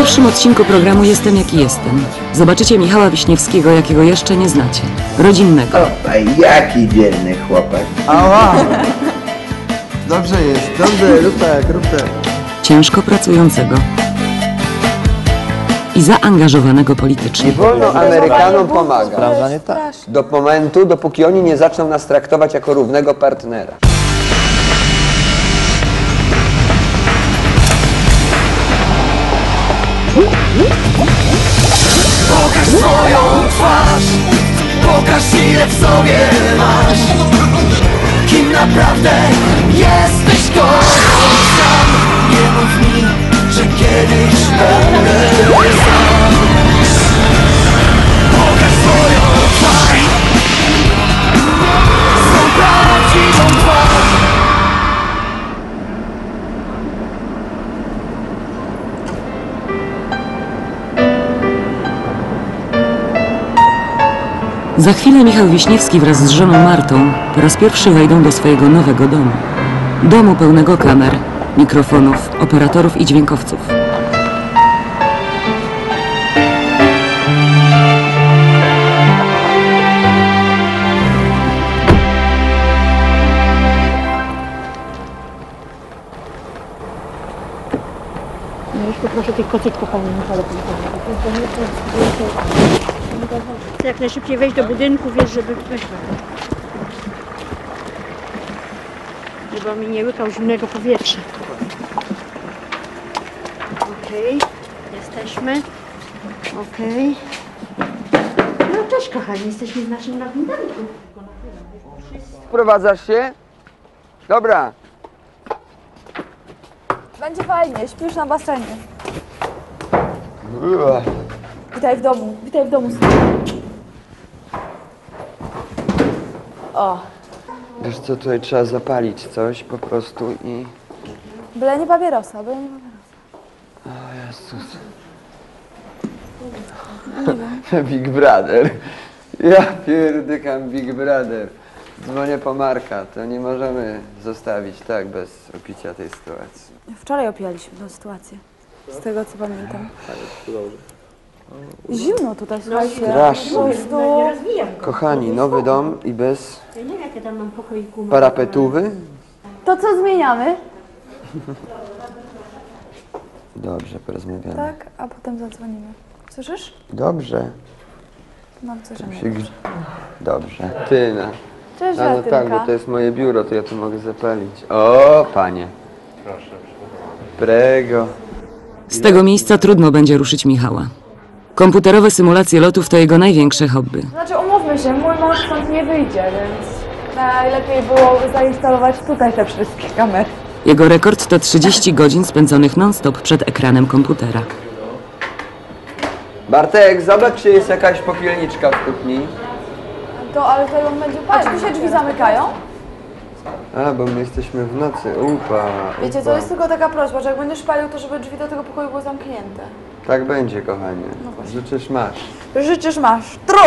pierwszym odcinku programu Jestem jaki jestem. Zobaczycie Michała Wiśniewskiego, jakiego jeszcze nie znacie. Rodzinnego. Opa, jaki dzielny chłopak. Ała! Dobrze jest, dobrze, rób tak, rób tak. Ciężko pracującego i zaangażowanego politycznie. Nie wolno Amerykanom pomagać. Prawda, nie tak. Do momentu, dopóki oni nie zaczną nas traktować jako równego partnera. Pokaż swoją twarz, pokaż ile w sobie masz, kim naprawdę jesteś, kogoś sam. Nie mów mi, że kiedyś będę sam. Pokaż swoją twarz, swą prawdziwą twarz. Za chwilę Michał Wiśniewski wraz z żoną Martą po raz pierwszy wejdą do swojego nowego domu. Domu pełnego kamer, mikrofonów, operatorów i dźwiękowców. No już poproszę tych kocików, pani Michale. Jak najszybciej wejść do budynku, wiesz, żeby weź, żeby on mi nie łykał zimnego powietrza. Okej, jesteśmy. Okej. No cześć kochani, jesteśmy w naszym nowym domku. Wprowadzasz się? Dobra. Będzie fajnie, śpisz na basenie. Witaj w domu, słuchaj. O. Wiesz co, tutaj trzeba zapalić coś po prostu i... Byle nie papierosa, byle nie papierosa. O Jezus. Big Brother. Ja pierdykam Big Brother. Dzwonię po Marka, to nie możemy zostawić tak bez opicia tej sytuacji. Wczoraj opijaliśmy tę sytuację, z tego co pamiętam. Zimno tutaj, słuchajcie. Strasznie. Kochani, nowy dom i bez parapetówy. To co zmieniamy? Dobrze, porozmawiamy. Tak, a potem zadzwonimy. Słyszysz? Dobrze. Mam coś dobrze. Tyna. Cześć, a no tak, bo to jest moje biuro, to ja tu mogę zapalić. O, panie. Proszę. Prego. Z tego miejsca trudno będzie ruszyć Michała. Komputerowe symulacje lotów to jego największe hobby. Znaczy umówmy się, mój mąż stąd nie wyjdzie, więc najlepiej było zainstalować tutaj te wszystkie kamery. Jego rekord to 30 godzin spędzonych non-stop przed ekranem komputera. Bartek, zobacz, czy jest jakaś popielniczka w kuchni. To, ale tutaj on będzie palić. A tu się drzwi zamykają? A, bo my jesteśmy w nocy, upa. Wiecie, to jest tylko taka prośba, że jak będziesz palił, to żeby drzwi do tego pokoju były zamknięte. Tak będzie, kochanie. No życzysz masz. Życzysz masz. Tru!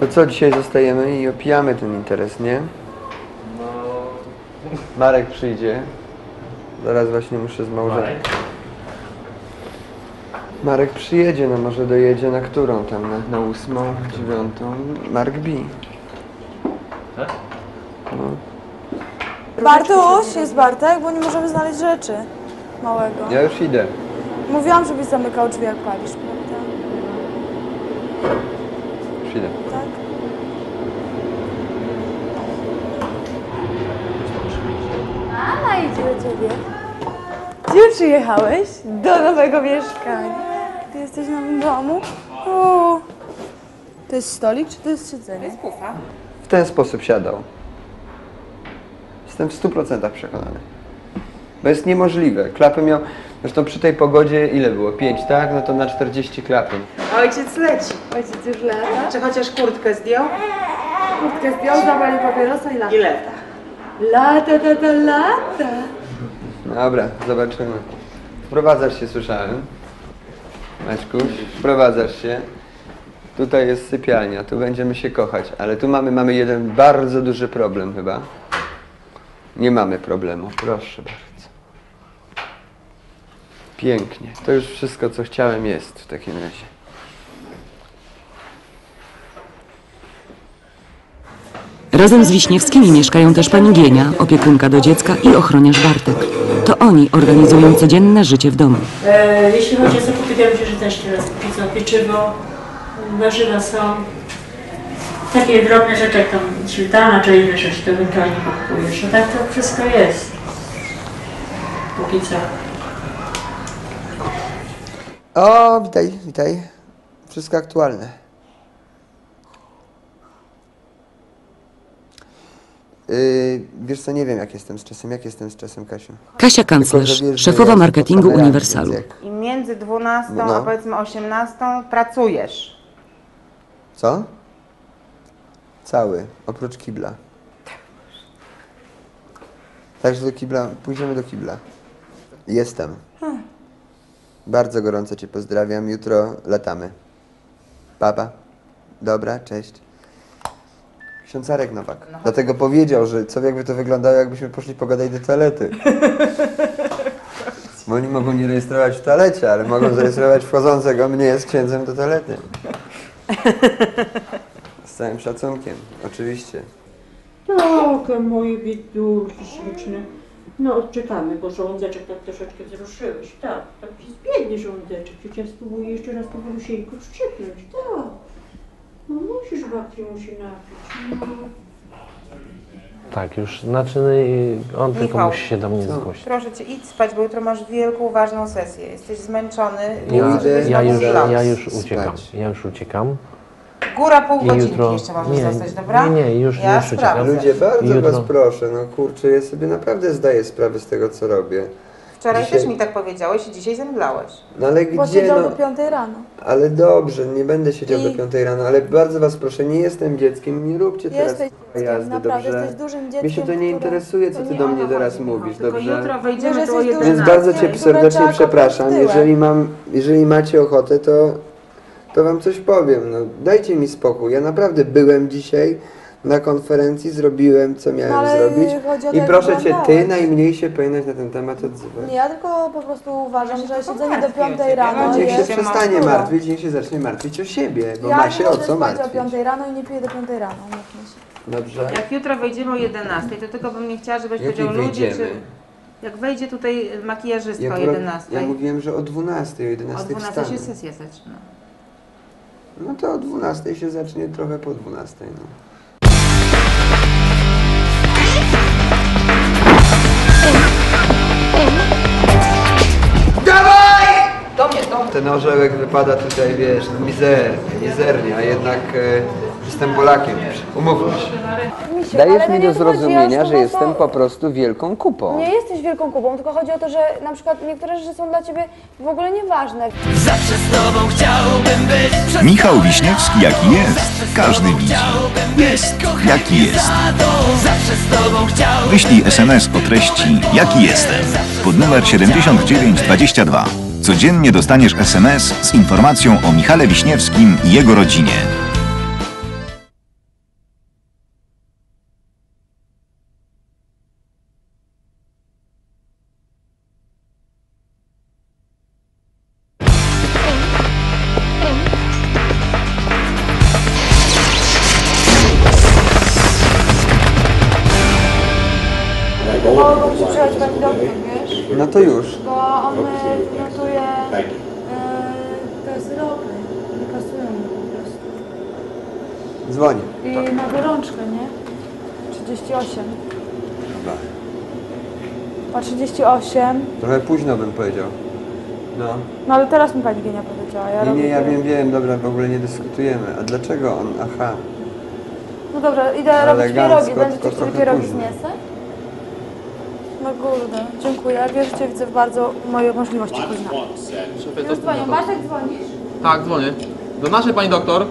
To co, dzisiaj zostajemy i opijamy ten interes, nie? No... Marek przyjdzie. Zaraz właśnie muszę z małżonkiem. Marek przyjedzie, no może dojedzie na którą tam? Na 8, 9? Mark B. Tak? No. Bartuś, jest Bartek, bo nie możemy znaleźć rzeczy. Małego. Ja już idę. Mówiłam, żebyś zamykał drzwi, jak palisz, prawda? Już idę. Tak? Ala idzie do ciebie. Gdzie przyjechałeś? Do nowego mieszkania. Ty jesteś w nowym domu? Uuu. To jest stolik, czy to jest siedzenie? To jest kufa. W ten sposób siadał. Jestem w 100% przekonany. Bo jest niemożliwe. Klapy miał... Zresztą przy tej pogodzie ile było? 5, tak? No to na 40 klapy. Ojciec leci. Ojciec już lata. Czy chociaż kurtkę zdjął? Kurtkę zdjął, zawalił papierosa i lata. I lata. Lata, tata, lata. Dobra, zobaczymy. Wprowadzasz się, słyszałem. Maćkuś, wprowadzasz się. Tutaj jest sypialnia, tu będziemy się kochać. Ale tu mamy jeden bardzo duży problem chyba. Nie mamy problemu, proszę bardzo. Pięknie. To już wszystko, co chciałem, jest w takim razie. Razem z Wiśniewskimi mieszkają też pani Gienia, opiekunka do dziecka i ochroniarz Bartek. To oni organizują codzienne życie w domu. Jeśli chodzi o zakupy, wiem, że też teraz pizzą, pieczywo, warzywa są. Takie drobne rzeczy, jak tam śmietana czy inne rzeczy, to ewentualnie kupujesz. No tak to wszystko jest. Póki co. O, witaj, witaj. Wszystko aktualne. Wiesz co, nie wiem jak jestem z czasem, Kasiu. Kasia Kanclerz, szefowa marketingu Uniwersalu. I między 12 a powiedzmy 18 pracujesz. Co? Cały, oprócz kibla. Także do kibla, pójdziemy do kibla. Jestem. Bardzo gorąco cię pozdrawiam, jutro latamy. Papa. Dobra, cześć. Ksiądz Arek Nowak. No. Dlatego powiedział, że co jakby to wyglądało, jakbyśmy poszli pogadać do toalety. Bo oni mogą nie rejestrować w toalecie, ale mogą zarejestrować wchodzącego mnie z księdzem do toalety. Z całym szacunkiem, oczywiście. Tak, moje widuszne. No, odczytamy, bo żołądeczek tak troszeczkę wzruszyłeś. Tak, tak się zbiednie żołądeczek. Przecież spróbuję jeszcze raz po polusieńku przypnąć. Tak. No musisz, babciu, musi napić. No. Tak, już naczyny i on Michał, tylko musi się do mnie zgłosić. Proszę cię, idź spać, bo jutro masz wielką, ważną sesję. Jesteś zmęczony. Ja już uciekam. Góra pół godzinki jutro... jeszcze mam zostać, dobra? Nie, już uciekam. Ludzie, bardzo jutro... was proszę, no kurczę, ja sobie naprawdę zdaję sprawę z tego, co robię. Wczoraj dzisiaj... też mi tak powiedziałeś i dzisiaj zemdlałeś. No ale bo gdzie, siedział do 5 rano. Ale dobrze, nie będę siedział do 5 rano, ale bardzo was proszę, nie jestem dzieckiem, nie róbcie teraz jazdy, naprawdę, dobrze? Jesteś dużym dzieckiem, mnie się to nie interesuje, co ty do mnie teraz mówisz, dobrze? Jutro wejdziemy do 11. Więc bardzo cię serdecznie przepraszam, jeżeli macie ochotę, to wam coś powiem, no dajcie mi spokój, ja naprawdę byłem dzisiaj na konferencji, zrobiłem co miałem zrobić i proszę cię, ty najmniej się powinnaś na ten temat odzywać. Ja tylko po prostu uważam, że siedzenie do 5 rano niech się przestanie martwić, niech się zacznie martwić o siebie, bo ma się o co martwić. Ja o 5 rano i nie piję do 5 rano. Dobrze. Jak jutro wejdziemy o 11, to tylko bym nie chciała, żebyś powiedział ludzi, czy... Jak wejdzie tutaj makijażystka o 11. Ja mówiłem, że o 12, o 11 wstanę. O 12 się sesja zaczyna. No to o 12 się zacznie, trochę po 12. No. Dawaj! Do mnie, do mnie. Ten orzełek wypada tutaj, wiesz, mizernie, a jednak jestem Polakiem. Umówmy się. Dajesz mi do zrozumienia, że jestem po prostu wielką kupą. Nie jesteś wielką kupą, tylko chodzi o to, że na przykład niektóre rzeczy są dla ciebie w ogóle nieważne. Zawsze z tobą chciałbym być. Michał Wiśniewski jaki jest, każdy widzi. Jest jaki jest. Wyślij SMS o treści jaki jestem pod numer 7922. Codziennie dostaniesz SMS z informacją o Michale Wiśniewskim i jego rodzinie. No to już. Bo on notuje te syropy, nie pasują po prostu. Dzwonię. I tak. Na gorączkę, nie? 38. Chyba. Po 38. Trochę późno bym powiedział. No. No ale teraz mi pani Gienia powiedziała. Ja wiem, dobra, w ogóle nie dyskutujemy. A dlaczego on, aha. No dobra, idę robić pierogi. Będziecie chcieli pierogi zniesę? No kurde, dziękuję. Wierzcie, widzę bardzo moje możliwości poznania. Już dzwonię. Bartek, dzwonisz? Tak, dzwonię. Do naszej pani doktor.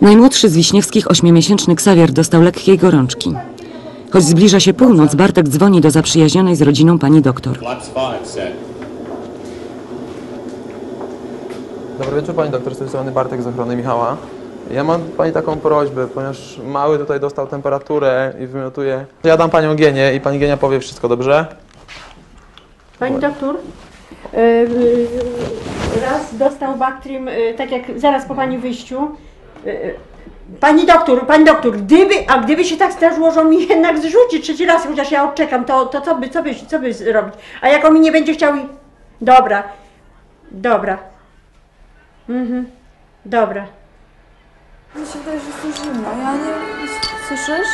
Najmłodszy z Wiśniewskich, 8-miesięczny Ksawier dostał lekkiej gorączki. Choć zbliża się północ, Bartek dzwoni do zaprzyjaźnionej z rodziną pani doktor. Dobry wieczór pani doktor, z tej strony Bartek z ochrony Michała. Ja mam pani taką prośbę, ponieważ mały tutaj dostał temperaturę i wymiotuje. Ja dam panią Gienię i pani Gienia powie wszystko, dobrze? Pani doktor? Raz dostał Bactrim, tak jak zaraz po pani wyjściu. Pani doktor, gdyby się tak zdarzyło, że on mi jednak zrzuci trzeci raz, chociaż ja odczekam, to co by zrobić? A jak on mi nie będzie chciał... Dobra. Mi się wydaje, że jest tu zimno. Ja nie... Słyszysz?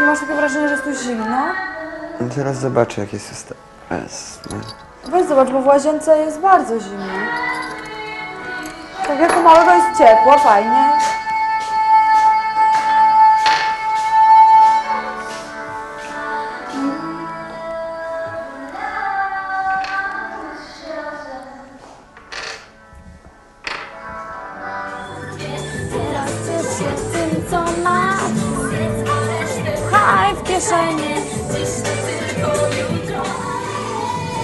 Nie masz takiego wrażenia, że jest tu zimno? No teraz zobaczę, jak jest ostatnio. Weź zobacz, bo w łazience jest bardzo zimno. Tak jak u małego jest ciepło, fajnie.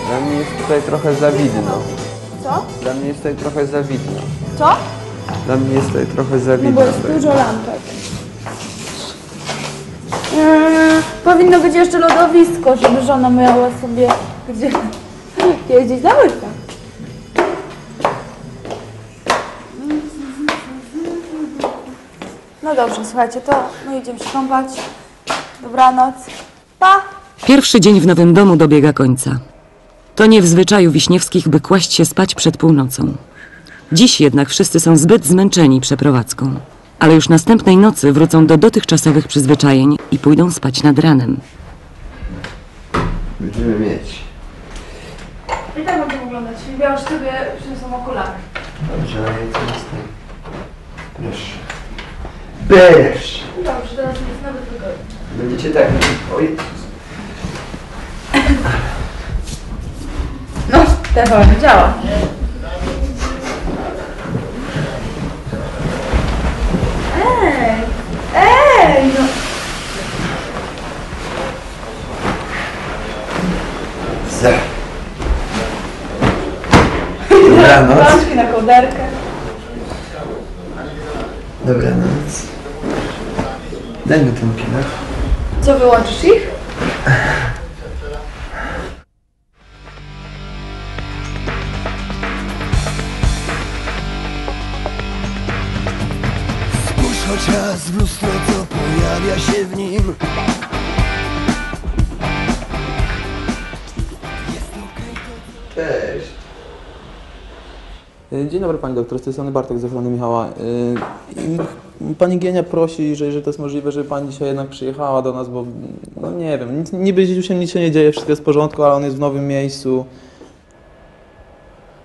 Dla mnie jest tutaj trochę za widno. Co? Dla mnie jest tutaj trochę za widno. Co? Dla mnie jest tutaj trochę za widno. No bo jest dużo lampek. Powinno być jeszcze lodowisko, żeby żona miała sobie gdzie jeździć na łykach. No dobrze, słuchajcie, to my idziemy się kąpać. Dobranoc. Pa! Pierwszy dzień w nowym domu dobiega końca. To nie w zwyczaju Wiśniewskich, by kłaść się spać przed północą. Dziś jednak wszyscy są zbyt zmęczeni przeprowadzką. Ale już następnej nocy wrócą do dotychczasowych przyzwyczajeń i pójdą spać nad ranem. Będziemy mieć. I tak będziemy oglądać. Ja już sobie przyniosłam okulary. Dobrze, ale ja teraz tak. Proszę. Bierz! Dobrze, teraz jest nawet wygodnie. Będziecie tak... Oj. No, TVN działa. Ej, no. Dobranoc. Pączki na kołderkę. Dobranoc. Daj mi ten pilot. Co, wyłączysz ich? Czas w lustro, co pojawia się w nim. Cześć. Dzień dobry pani doktor, z tej strony Bartek z ochrony Michała. Pani Gienia prosi, jeżeli to jest możliwe, żeby pani dzisiaj jednak przyjechała do nas, bo no nie wiem, niby nic się nie dzieje, wszystko jest w porządku, ale on jest w nowym miejscu.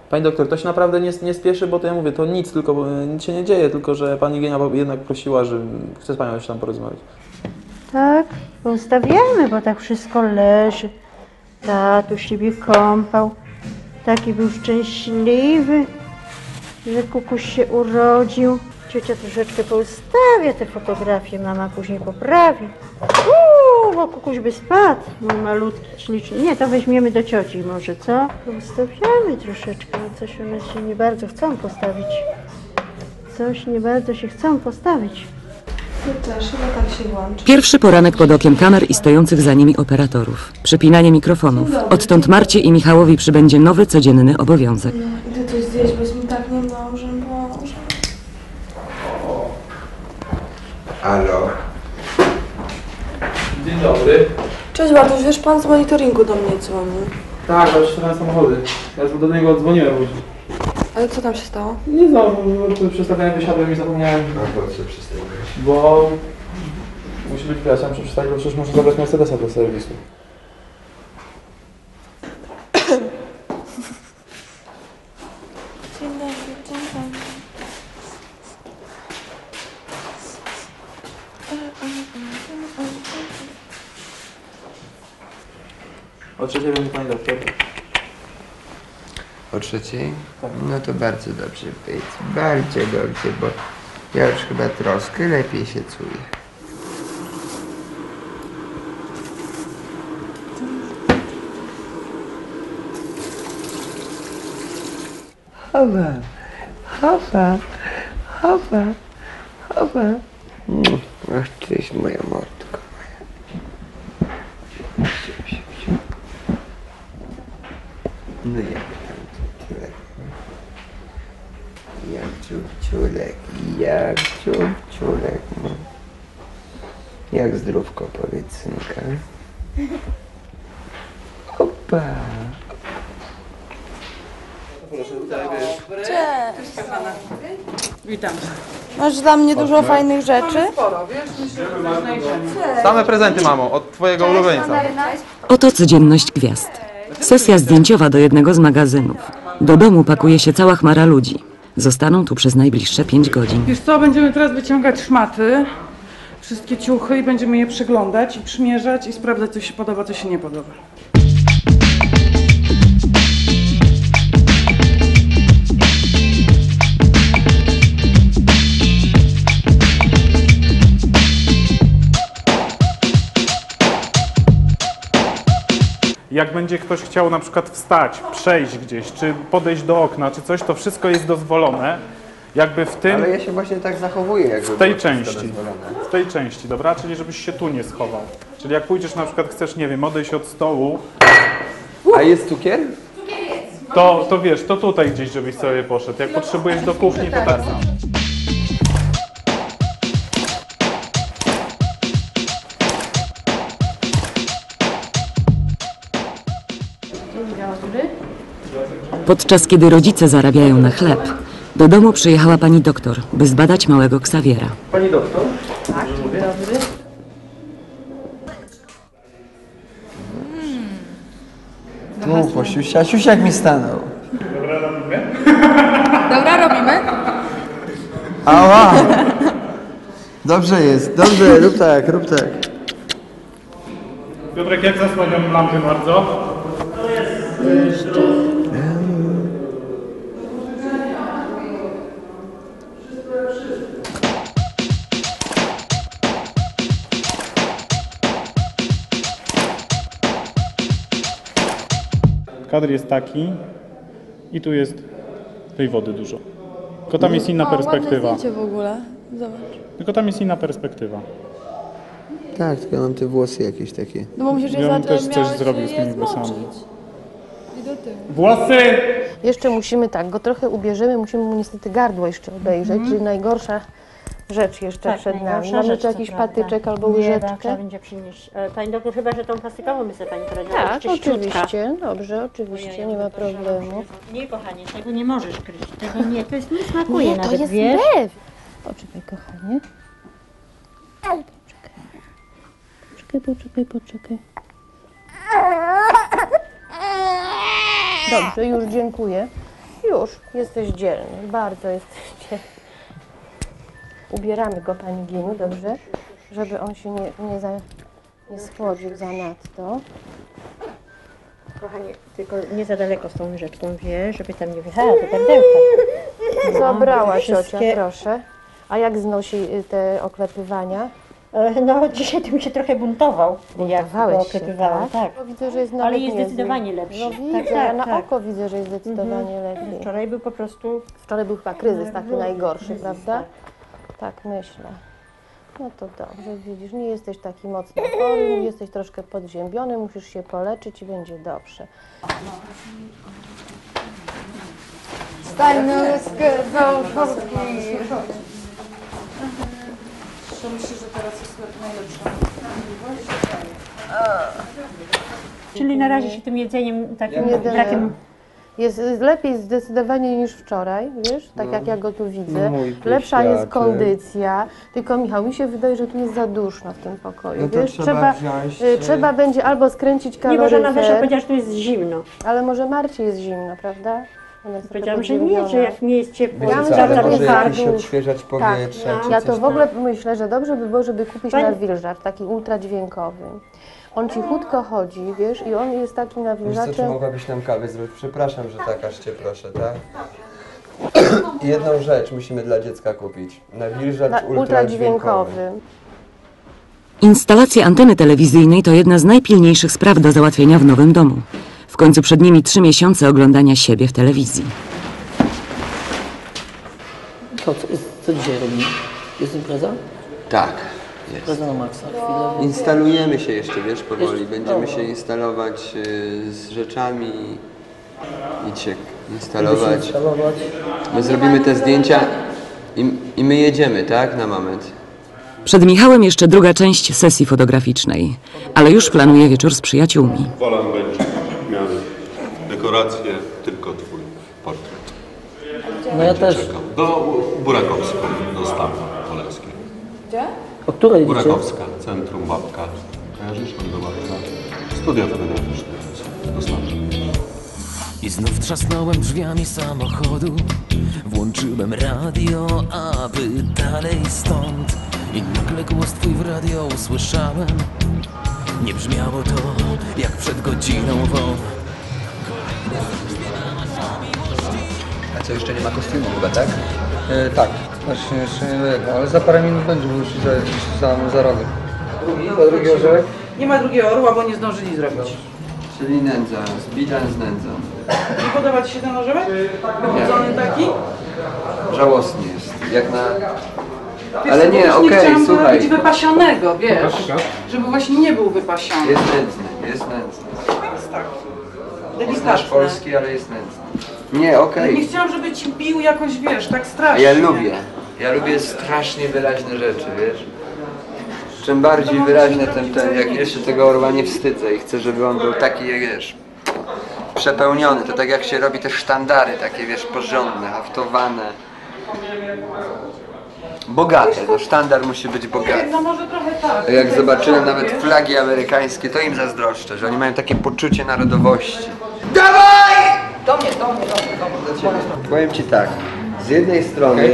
Pani doktor, to się naprawdę nie spieszy, bo to ja mówię, to nic, tylko nic się nie dzieje, tylko że pani Gienia jednak prosiła, że chce z panią się tam porozmawiać. Tak, zostawiamy, bo tak wszystko leży. Tatuś siebie kąpał, taki był szczęśliwy, że kukuś się urodził. Ciocia troszeczkę poustawia te fotografie, mama później poprawi. Bo kukuś by spadł, mój malutki, śliczny. Nie, to weźmiemy do cioci może, co? Ustawiamy troszeczkę, bo coś one się nie bardzo chcą postawić. Ty też, chyba tak się włączy. Pierwszy poranek pod okiem kamer i stojących za nimi operatorów. Przypinanie mikrofonów. Odtąd Marcie i Michałowi przybędzie nowy, codzienny obowiązek. No, idę coś zjeść, bo jest mi tak nie może, Halo? Dzień dobry. Cześć Bartosz, wiesz, pan z monitoringu do mnie dzwonił. Tak, ale już na samochody. Ja już do niego dzwoniłem. Ale co tam się stało? Nie znam, przestawiałem, wysiadłem i zapomniałem. A po co przestawiłeś? Bo... musi być wyjaśniam, że przestawiłem, bo przecież muszę zabrać Mercedesa do serwisu. Dzień dobry, dzień dobry. O trzeciej będzie pani doktor. O trzeciej? Tak. No to bardzo dobrze być. Bardzo dobrze, bo ja już chyba troszkę lepiej się czuję. Chowa. Ach, cześć moja mordka. No jak tam ciulek, jak ciulek, no. Jak zdrówko, powiedz, synka. Opa! Cześć! Witam. Masz dla mnie dużo fajnych rzeczy. Sporo, wiesz? Same prezenty, mamo, od twojego ulubieńca. Oto codzienność gwiazd. Sesja zdjęciowa do jednego z magazynów. Do domu pakuje się cała chmara ludzi. Zostaną tu przez najbliższe 5 godzin. Wiesz co, będziemy teraz wyciągać szmaty, wszystkie ciuchy i będziemy je przeglądać i przymierzać i sprawdzać, co się podoba, co się nie podoba. Jak będzie ktoś chciał na przykład wstać, przejść gdzieś, czy podejść do okna, czy coś, to wszystko jest dozwolone. Jakby w tym... Ale ja się właśnie tak zachowuję, jakby w tej części. W tej części, dobra? Czyli żebyś się tu nie schował. Czyli jak pójdziesz na przykład, chcesz, nie wiem, odejść od stołu... A jest cukier? Cukier jest. To wiesz, to tutaj gdzieś, żebyś sobie poszedł. Jak potrzebujesz do kuchni, to tak. Podczas kiedy rodzice zarabiają na chleb, do domu przyjechała pani doktor, by zbadać małego Ksawiera. Pani doktor? Tak, dobry. Tu, po siusiak mi stanął. Dobra, robimy? Dobra, robimy? Ała! Dobrze jest, dobrze, rób tak, rób tak. Piotrek, jak zasłaniam lampy bardzo? To jest... Kadr jest taki i tu jest tej wody dużo. Tylko tam jest inna perspektywa. Ładne zdjęcie w ogóle. Zobacz. Tylko tam jest inna perspektywa. Tak, tylko mam te włosy jakieś takie. No bo musisz je zacząć. Ja bym też coś zrobił z tymi włosami. Włosy! Jeszcze musimy tak, go trochę ubierzemy, musimy mu niestety gardło jeszcze obejrzeć, czyli najgorsza rzecz jeszcze tak, przed nami. Mamy tu jakiś patyczek albo łyżeczkę. Będzie przynieść. Pani doktor, chyba że tą plastykową myślę pani poradziła. Tak, oczywiście, dobrze, oczywiście, nie ma problemu. Nie, kochanie, tego nie możesz kryć, tego nie, to jest nie smakuje nie, nawet, to jest wiesz? Lew. Poczekaj, kochanie. Poczekaj. Dobrze, już dziękuję. Już, jesteś dzielny, bardzo jesteś dzielny. Ubieramy go, pani Giniu, dobrze? Żeby on się nie schłodził za nadto. Kochanie, tylko nie za daleko z tą łyżeczką, wiesz, żeby tam nie wjechała do gardełka. No, zabrała ciocia, proszę. A jak znosi te oklepywania? No, dzisiaj tym się trochę buntował. Buntowałeś się, tak? Tak. Widzę, że jest nawet ale jest zdecydowanie lepszy. No, widzę, na oko widzę, że jest zdecydowanie lepiej. Wczoraj był po prostu... Wczoraj był chyba kryzys taki najgorszy, kryzys, prawda? Tak, myślę. No to dobrze, widzisz, nie jesteś taki mocno chory, jesteś troszkę podziębiony, musisz się poleczyć i będzie dobrze. Stań na łyskę do szortki. Myślę, że teraz jest najlepsza. Czyli na razie się tym jedzeniem takim brakiem... Jest lepiej zdecydowanie niż wczoraj, wiesz, tak jak ja go tu widzę. Lepsza jest kondycja, tylko Michał, mi się wydaje, że tu jest za duszno w tym pokoju, no wiesz, trzeba będzie albo skręcić kaloryfer... Nie, może na powiedziała, że tu jest zimno. Ale może Marcie jest zimno, prawda? Powiedziałam, że nie, że jak nie jest ciepło, ja myślę, że nie warto odświeżać powietrze. Tak, ja to w ogóle myślę, że dobrze by było, żeby kupić nawilżacz, taki ultradźwiękowy. On cichutko chodzi, wiesz, i on jest taki nawilżaczem... Wiesz co, czy mogłabyś nam kawę zrobić? Przepraszam, że tak aż cię proszę, tak? Jedną rzecz musimy dla dziecka kupić. Nawilżacz ultradźwiękowy. Instalacja anteny telewizyjnej to jedna z najpilniejszych spraw do załatwienia w nowym domu. W końcu przed nimi 3 miesiące oglądania siebie w telewizji. Co dzisiaj robimy? Jest impreza? Tak. Impreza na maksa. Instalujemy się jeszcze, wiesz, powoli. Będziemy się instalować z rzeczami. idź się instalować. My zrobimy te zdjęcia i my jedziemy, tak? Na moment. Przed Michałem jeszcze druga część sesji fotograficznej, ale już planuje wieczór z przyjaciółmi. Wola będzie miał dekorację, tylko twój portret. No ja też. Czekam. Do Burakowska, do Stawu Poleńskiej. Gdzie? O której Burakowska, wiecie? Centrum Babka. Kojarzysz tam do Babka? Studia fotograficzne do Stawu. I znów trzasnąłem drzwiami samochodu, włączyłem radio, aby dalej stąd. I nagle głos twój w radio usłyszałem. Nie brzmiało to jak przed godziną WOM. A co, jeszcze nie ma kostiumu chyba, tak? Tak, znaczy jeszcze nie dojedę, ale za parę minut będzie, bo już za rok. Drugi orzełek? Nie ma drugiego orła, bo nie zdążyli zrobić. Czyli nędza, zbita z nędzą. Nie podoba ci się ten orzełek? Wybudzony taki? Żałosny jest, jak na... Wiesz, ale nie, okej, okay, słuchaj. Chciałam robić wypasionego, wiesz, żeby właśnie nie był wypasiony. Jest nędzny, jest nędzny. Jest tak, delikatny. Polski, ale jest nędzny. Nie, okej. Okay. Nie chciałam, żeby ci bił jakoś, wiesz, tak strasznie. Ja lubię strasznie wyraźne rzeczy, wiesz. Czym bardziej wyraźne, tym ten, jak jeszcze tego orła nie wstydzę i chcę, żeby on był taki, jak wiesz, przepełniony. To tak jak się robi te sztandary takie, wiesz, porządne, haftowane. Bogate, no sztandar musi być bogaty. No może trochę tak. Jak zobaczyłem nawet flagi amerykańskie, to im zazdroszczę, że oni mają takie poczucie narodowości. Dawaj! Do mnie. Powiem ci tak, z jednej strony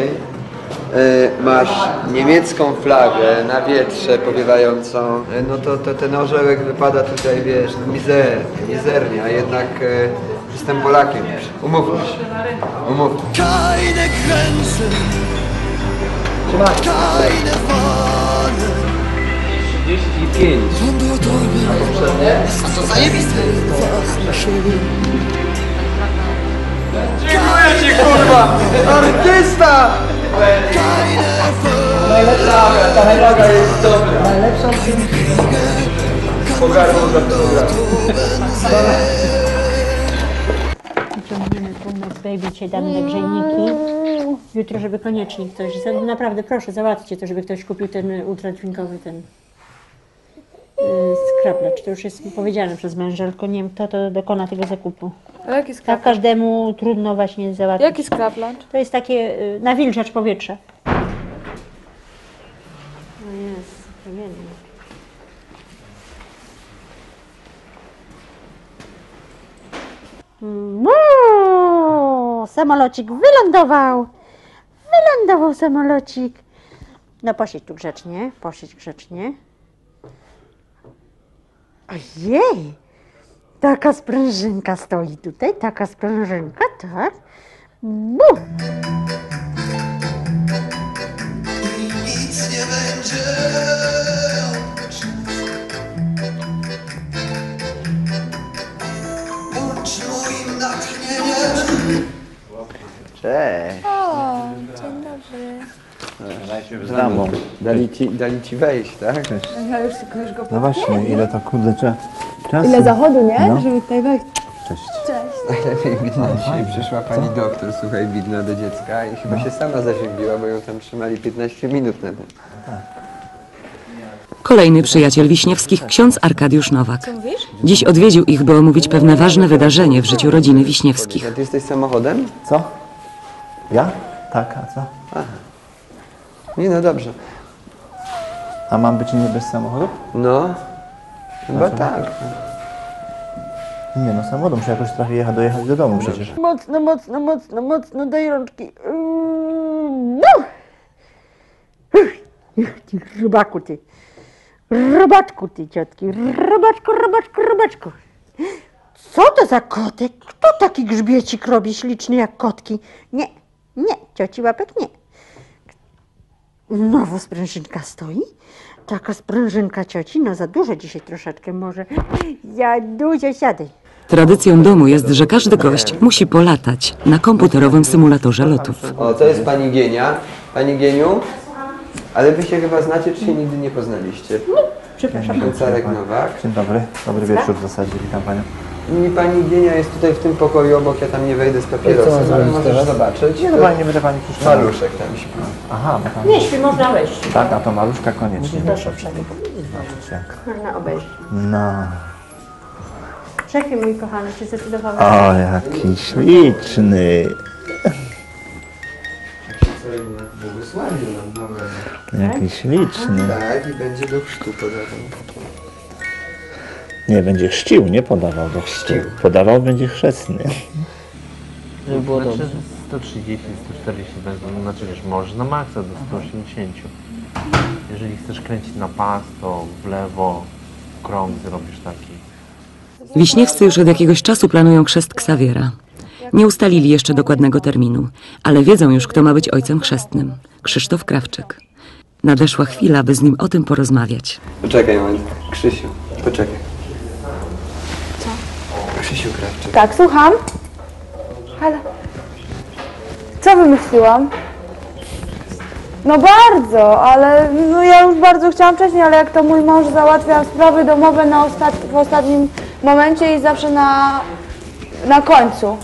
masz niemiecką flagę na wietrze powiewającą, no to ten orzełek wypada tutaj, wiesz, mizernie, a jednak jestem Polakiem. Umówmy się. Tajne wody 35. A poprzednie? A to zajebiste jest. Dziękuję ci, kurwa! Artysta! Ta najlepsza jest dobra. Najlepsza z pogardą za północ, baby, dzisiaj damy na grzejniki. Jutro, żeby koniecznie ktoś, naprawdę proszę, załatwcie to, żeby ktoś kupił ten ultradźwiękowy skraplacz. To już jest powiedziane przez męża, tylko nie wiem, kto to dokona tego zakupu. A jaki skraplacz? Tak każdemu trudno właśnie załatwić. Jaki skraplacz? To jest takie nawilżacz powietrza. No jest, pamiętam. Samolocik wylądował! Wylądował samolocik. No posiedź tu grzecznie, posiedź grzecznie. Ojej! Taka sprężynka stoi tutaj, taka sprężynka, tak? Bum! Nic nie będzie. Ucz moim natchnieniem. Cześć! O, dzień dobry. Z damą. Dali ci wejść, tak? Cześć. Ja już go no właśnie, ile to kurde czasu. Ile zachodu, nie? No. Żeby tutaj wejść. Cześć. Cześć. Najlepiej widna dzisiaj przyszła pani doktor, słuchaj, widna do dziecka i chyba się sama zaziębiła, bo ją tam trzymali 15 minut na ten. Kolejny przyjaciel Wiśniewskich, ksiądz Arkadiusz Nowak. Dziś odwiedził ich, by omówić pewne ważne wydarzenie w życiu rodziny Wiśniewskich. A ty jesteś samochodem? Co? Ja? Tak, a co? Aha. Nie, no dobrze. A mam być nie bez samochodu? No, chyba tak. Nie no, samochodem muszę jakoś trochę dojechać do domu przecież. Mocno, mocno, mocno, mocno, daj rączki. No! Ty rybaku, ty. Robaczku, ty ciotki. Robaczku. Co to za kotek? Kto taki grzbiecik robi śliczny jak kotki? Nie, cioci łapek nie. Znowu sprężynka stoi. Taka sprężynka cioci, no za dużo dzisiaj troszeczkę może. Za dużo, siadaj. Tradycją domu jest, że każdy gość musi polatać na komputerowym symulatorze lotów. O, to jest pani Gienia. Pani Gieniu, ale wy się chyba znacie, czy się nigdy nie poznaliście? No, przepraszam. Michał Nowak. Dzień dobry, dobry wieczór w zasadzie, witam panią. Mi pani Gienia jest tutaj w tym pokoju obok, ja tam nie wejdę z papierosem, ale możesz teraz zobaczyć. Nie, dobra, nie będę pani puszczał. Maluszek tam śpi. Aha, nie śpi, można wejść. Tak, a to maluszka koniecznie. Proszę wszędzie. Można obejść. No. Czekaj, mój kochany, się zdecydowałeś. O, jaki śliczny. Błogosławił nam nowego. Jaki śliczny. Tak, i będzie do chrztu podawał. Nie, będzie chrzcił, nie podawał do chrztu. Podawał, będzie chrzestny. No, było znaczy, 130, 140 wezmą, znaczy wiesz, możesz na maksa do 180. Jeżeli chcesz kręcić na pas, to w lewo, krąg zrobisz taki. Wiśniewscy już od jakiegoś czasu planują chrzest Ksawiera. Nie ustalili jeszcze dokładnego terminu, ale wiedzą już, kto ma być ojcem chrzestnym. Krzysztof Krawczyk. Nadeszła chwila, by z nim o tym porozmawiać. Poczekaj, Krzysiu, poczekaj. Krzysiu Krawczyk. Tak, słucham. Halo. Co wymyśliłam? No bardzo, ale no ja już bardzo chciałam wcześniej, ale jak to mój mąż załatwiał sprawy domowe na w ostatnim momencie i zawsze na końcu.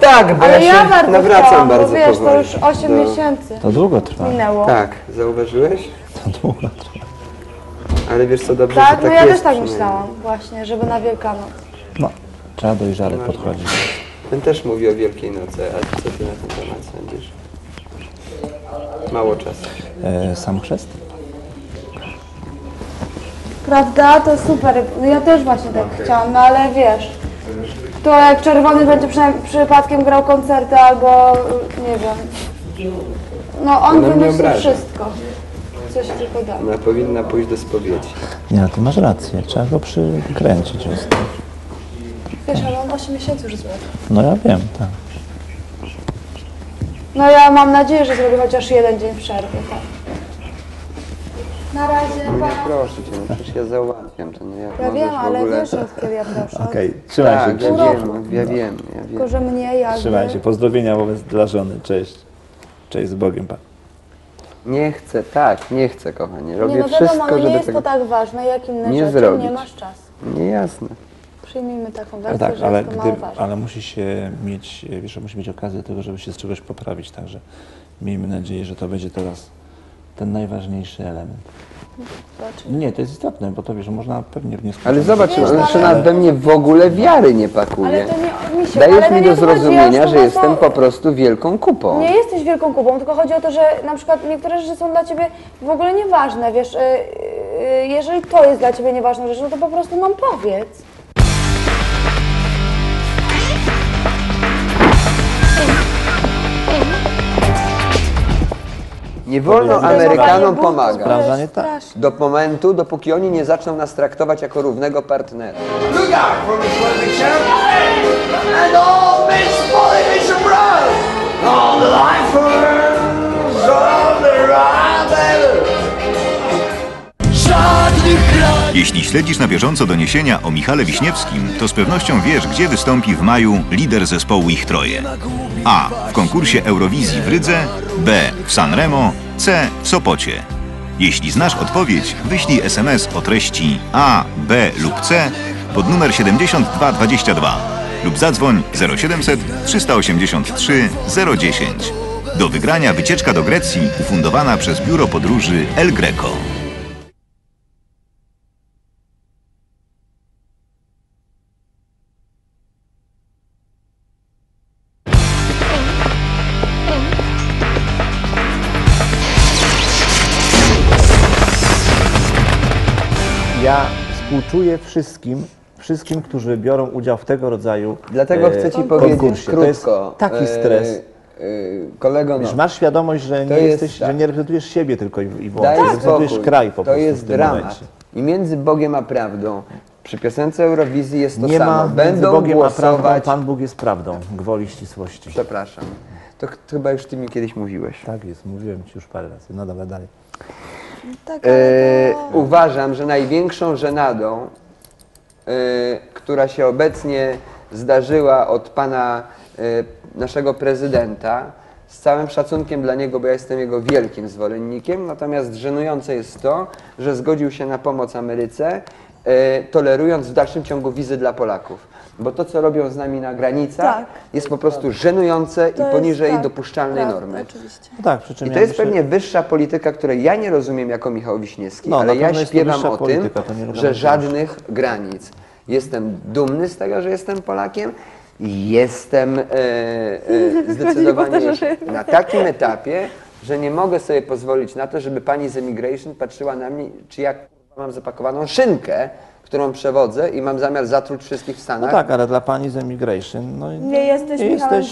Tak, bo ale ja bardzo chciałam, bardzo bo wiesz, powoli. To już 8 miesięcy. To długo trwa. Minęło. Tak, zauważyłeś? To długo trwa. Ale wiesz co, dobrze, tak, że tak no ja jest, też tak myślałam właśnie, żeby na Wielkanoc. No, trzeba dojrzale podchodzić. Ten też mówi o Wielkiej Nocy, a co ty na ten temat sądzisz? Mało czasu. Sam chrzest? Prawda? To super. Ja też właśnie tak chciałam, no ale wiesz, to jak Czerwony będzie przypadkiem grał koncerty albo, nie wiem, no on wymyśli wszystko. Coś tylko da. Ona powinna pójść do spowiedzi. Nie, ty masz rację, trzeba go przykręcić. Wiesz, ale on 8 miesięcy już zbyt. No ja wiem, tak. No ja mam nadzieję, że zrobię chociaż jeden dzień przerwy, tak. Na razie, no, proszę cię, no przecież ja załatwiam to, no jak ja wiem, w ogóle... ale wiesz, od kiedy ja proszę. Okej, trzymaj się, Grzegorz. Ja wiem, ja wiem. Tylko, że mnie jakby... Trzymaj się, pozdrowienia wobec dla żony, cześć. Cześć, z Bogiem, pan. Nie chcę, tak, nie chcę, kochanie. Robię wszystko, żeby... Nie jest to tak ważne, jak inne rzeczy, nie masz czasu. Nie, jasne. Przyjmijmy taką wersję, tak, że ale, ale musi się mieć, wiesz, musi mieć okazję do tego, żeby się z czegoś poprawić, także miejmy nadzieję, że to będzie teraz ten najważniejszy element. Zobaczymy. Nie, to jest istotne, bo to wiesz, można pewnie w nieskończoność. Ale zobacz, wiesz, ona we mnie w ogóle wiary nie pakuje. Ale to nie, Misiu, dajesz mi do zrozumienia, że jestem po prostu wielką kupą. Nie jesteś wielką kupą, tylko chodzi o to, że na przykład niektóre rzeczy są dla ciebie w ogóle nieważne, wiesz, jeżeli to jest dla ciebie nieważna rzecz, no to po prostu nam powiedz. Nie wolno Amerykanom pomagać do momentu, dopóki oni nie zaczną nas traktować jako równego partnera. Jeśli śledzisz na bieżąco doniesienia o Michale Wiśniewskim, to z pewnością wiesz, gdzie wystąpi w maju lider zespołu Ich Troje. A. W konkursie Eurowizji w Rydze, B. w Sanremo, C. w Sopocie. Jeśli znasz odpowiedź, wyślij SMS o treści A, B lub C pod numer 7222 lub zadzwoń 0700 383 010. Do wygrania wycieczka do Grecji ufundowana przez biuro podróży El Greco. Ja współczuję wszystkim, którzy biorą udział w tego rodzaju konkursie. Dlatego chcę ci powiedzieć krótko. Taki stres. Kolego, no, masz świadomość, że nie, że nie reprezentujesz siebie tylko i wyłącznie, reprezentujesz kraj po prostu. To jest dramat. I między Bogiem a prawdą. Przy piosence Eurowizji jest to samo. Będą Bogiem głosować... a prawdą, Pan Bóg jest prawdą, gwoli ścisłości. Przepraszam. To chyba już ty mi kiedyś mówiłeś. Tak jest, mówiłem ci już parę razy. No dobra, dalej. Tak, uważam, że największą żenadą, która się obecnie zdarzyła od pana naszego prezydenta, z całym szacunkiem dla niego, bo ja jestem jego wielkim zwolennikiem, natomiast żenujące jest to, że zgodził się na pomoc Ameryce tolerując w dalszym ciągu wizy dla Polaków. Bo to, co robią z nami na granicach, tak, jest po prostu żenujące i poniżej dopuszczalnej normy. Oczywiście. No tak, przy czym to jest pewnie wyższa polityka, której ja nie rozumiem jako Michał Wiśniewski, no, ale ja śpiewam o tym, że żadnych granic. Jestem dumny z tego, że jestem Polakiem. Jestem zdecydowanie na takim etapie, że nie mogę sobie pozwolić na to, żeby pani z Immigration patrzyła na mnie, czy ja mam zapakowaną szynkę, którą przewodzę i mam zamiar zatruć wszystkich w Stanach. No tak, ale dla pani z Emigration, no nie jesteś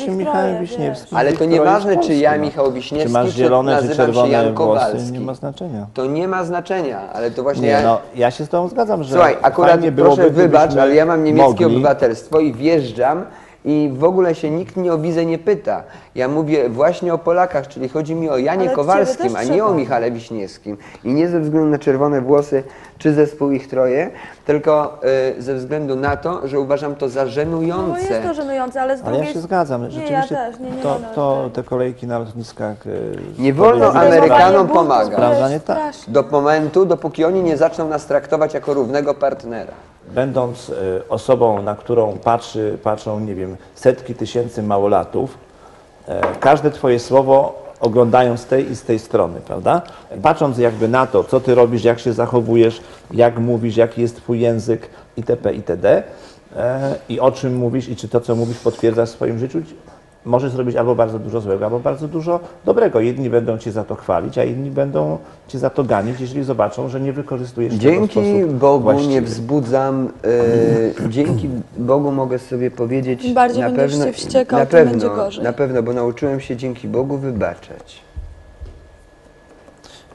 Michałem Wiśniewskim. Ale to nieważne, czy ja Michał Wiśniewski, czy masz zielone, czy czerwone Jan Kowalski. Nie ma znaczenia. To nie ma znaczenia, ale to właśnie... Nie, no, ja się z tobą zgadzam, że... Słuchaj, akurat proszę wybacz, ale ja mam niemieckie obywatelstwo i wjeżdżam i w ogóle się nikt mnie o wizę nie pyta. Ja mówię właśnie o Polakach, czyli chodzi mi o Janie Kowalskim, a nie o Michale Wiśniewskim. I nie ze względu na czerwone włosy czy zespół Ich Troje, tylko ze względu na to, że uważam to za żenujące. No jest to żenujące, ale z drugiej... Ale ja się zgadzam. Rzeczywiście ja też, te kolejki na lotniskach... Nie wolno Amerykanom pomagać. Do momentu, dopóki oni nie zaczną nas traktować jako równego partnera. Będąc osobą, na którą patrzą, nie wiem, setki tysięcy małolatów, każde twoje słowo oglądają z tej i z tej strony, prawda? Patrząc jakby na to, co ty robisz, jak się zachowujesz, jak mówisz, jaki jest twój język itp. itd. I o czym mówisz i czy to, co mówisz, potwierdzasz w swoim życiu, możesz zrobić albo bardzo dużo złego, albo bardzo dużo dobrego. Jedni będą cię za to chwalić, a inni będą cię za to ganić, jeżeli zobaczą, że nie wykorzystujesz tego w sposób właściwy. Dzięki Bogu nie wzbudzam, dzięki Bogu mogę sobie powiedzieć, bardziej będziesz się wściekał, to będzie gorzej. Na pewno, bo nauczyłem się dzięki Bogu wybaczać.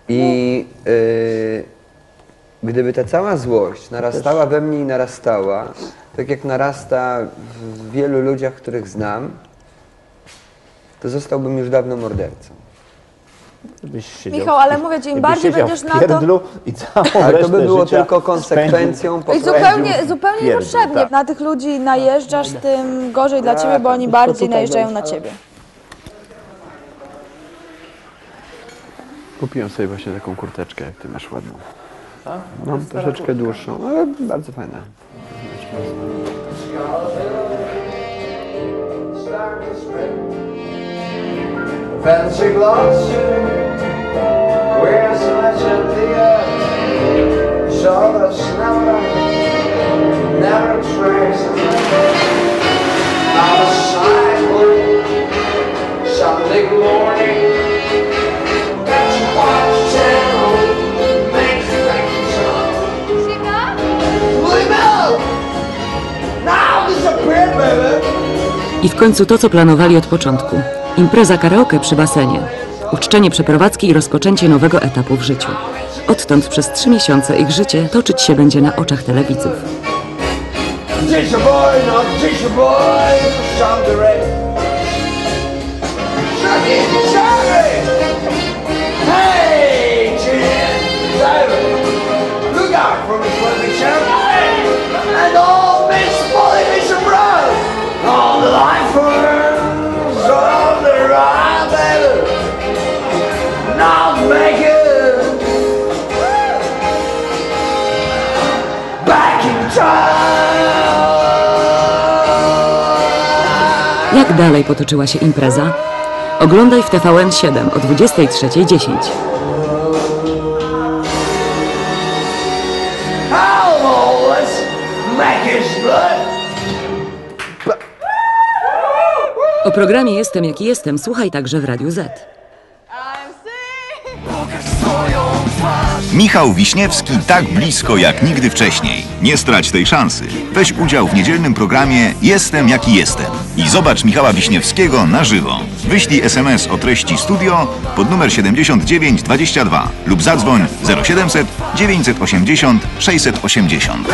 I gdyby ta cała złość narastała we mnie i narastała, tak jak narasta w wielu ludziach, których znam, to zostałbym już dawno mordercą. Michał, ale mówię ci, im bardziej będziesz na to... I ale to by było tylko konsekwencją... I zupełnie niepotrzebnie. Tak. Na tych ludzi najeżdżasz, tym gorzej dla ciebie, bo oni bardziej najeżdżają na ciebie. Kupiłem sobie właśnie taką kurteczkę, jak ty masz ładną. Tak? No, troszeczkę dłuższą, ale bardzo fajna. Fancy gloves, wears such a dear, shoulders never traces. Out of sight, Sunday morning, that's what channel makes things up. Leave out! Now disappear, baby! I w końcu to, co planowali od początku. Impreza karaoke przy basenie, uczczenie przeprowadzki i rozpoczęcie nowego etapu w życiu. Odtąd przez 3 miesiące ich życie toczyć się będzie na oczach telewidzów. Jak dalej potoczyła się impreza? Oglądaj w TVN7 o 23:10. O programie Jestem jaki jestem słuchaj także w Radiu Zet. Michał Wiśniewski tak blisko jak nigdy wcześniej. Nie strać tej szansy. Weź udział w niedzielnym programie Jestem jaki jestem i zobacz Michała Wiśniewskiego na żywo. Wyślij SMS o treści studio pod numer 7922 lub zadzwoń 0700 980 680.